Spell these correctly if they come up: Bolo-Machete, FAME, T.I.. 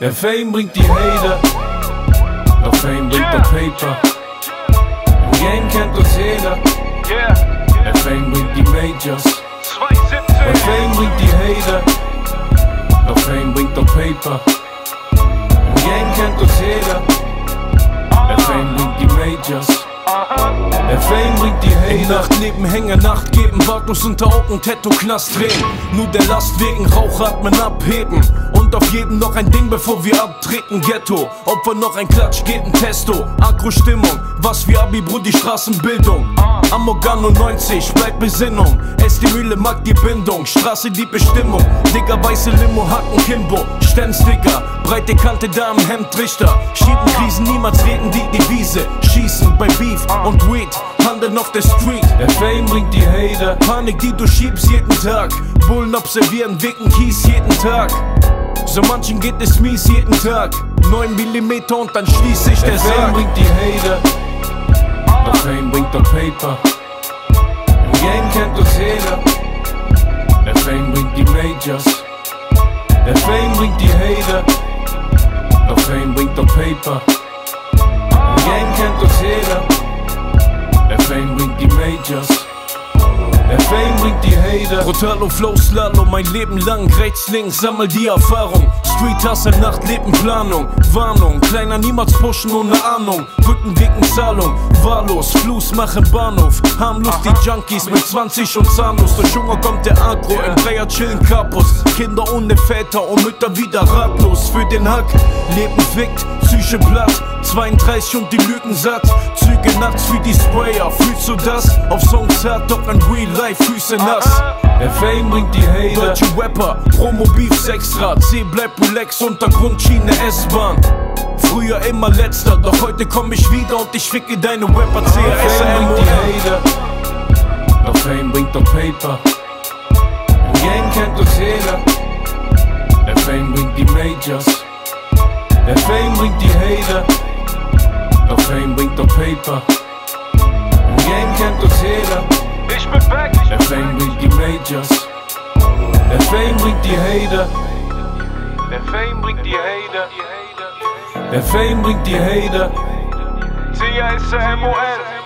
Der Fame bringt die Hater, der Fame bringt der Paper. Im Game kennt uns jeder, der Fame bringt die Majors. Der Fame bringt die Hater, der Fame bringt der Paper. Im Game kennt uns jeder, der Fame bringt die Majors. Der Fame bringt die Hater. Nacht neben Hänger, Nacht geben, Wartlos unter Augen, Tattoo, Knast drehen. Nur der Last wegen, Rauchatmen abheben. Und auf jedem noch ein Ding, bevor wir abtreten, Ghetto. Opfer noch ein Klatsch, geht ein Testo. Agro-Stimmung, was wie Abi, Bro, die Straßenbildung. Amorgano 90, bleibt Besinnung. Ess die Mühle, mag die Bindung. Straße, die Bestimmung. Digger, weiße Limo, Hacken, Kimbo. Sternsticker, breite Kante, da am Hemdrichter. Schieben Krisen, niemals reden die Devise. Schießen bei Beef und Weed, Handeln auf der Street. Der Fame bringt die Hater. Panik, die du schiebst jeden Tag. Bullen observieren, wicken Kies jeden Tag. So manchen geht es mies jeden Tag. 9 mm und dann schließt sich der Sarg. Der Fame bringt die Hater, der Fame bringt der Paper. Im Game kennt uns jeder, der Fame bringt die Majors. Der Fame bringt die Hater, der Fame bringt der Paper. Im Game kennt uns jeder, der Fame bringt die Majors. Der Fame bringt die Hater. Brutalo, Flow, Slalom, mein Leben lang. Rechts, links, sammel die Erfahrung. Street Hustle, Nachtleben, Planung. Warnung, kleiner niemals pushen ohne Ahnung. Rücken, Wicken, Zahlung. Wahllos, Fluss, machen Bahnhof. Harmlos die Junkies mit 20 und zahnlos. Durch Hunger kommt der Agro, im Dreier chillen Kapos. Kinder ohne Väter und Mütter wieder ratlos. Für den Hack, Leben fickt, Psyche platt. 32 und die Lügen satt. Züge nachts wie die Sprayer, fühlst du das? Auf Songs hart, doch ein Real Life, Füße nass. Der Fame bringt die Hater. Deutsche Rapper, Promo, Beef, Sexrad. C bleibt relax, Untergrund, Schiene, S-Bahn. Früher immer letzter, doch heute komm ich wieder und ich ficke deine Rapper. C, S, M, bringt die Hater. Der Fame bringt der Paper. Im Game kennt uns jeder. Der Fame bringt die Majors. Der Fame bringt die Hater. Der Fame bringt der Paper. Im Game kennt uns jeder. Ich bin back. Der Fame bringt die Majors. Der Fame bringt die Hater. Der Fame bringt die Hater. Der Fame bringt die Hater. T.I.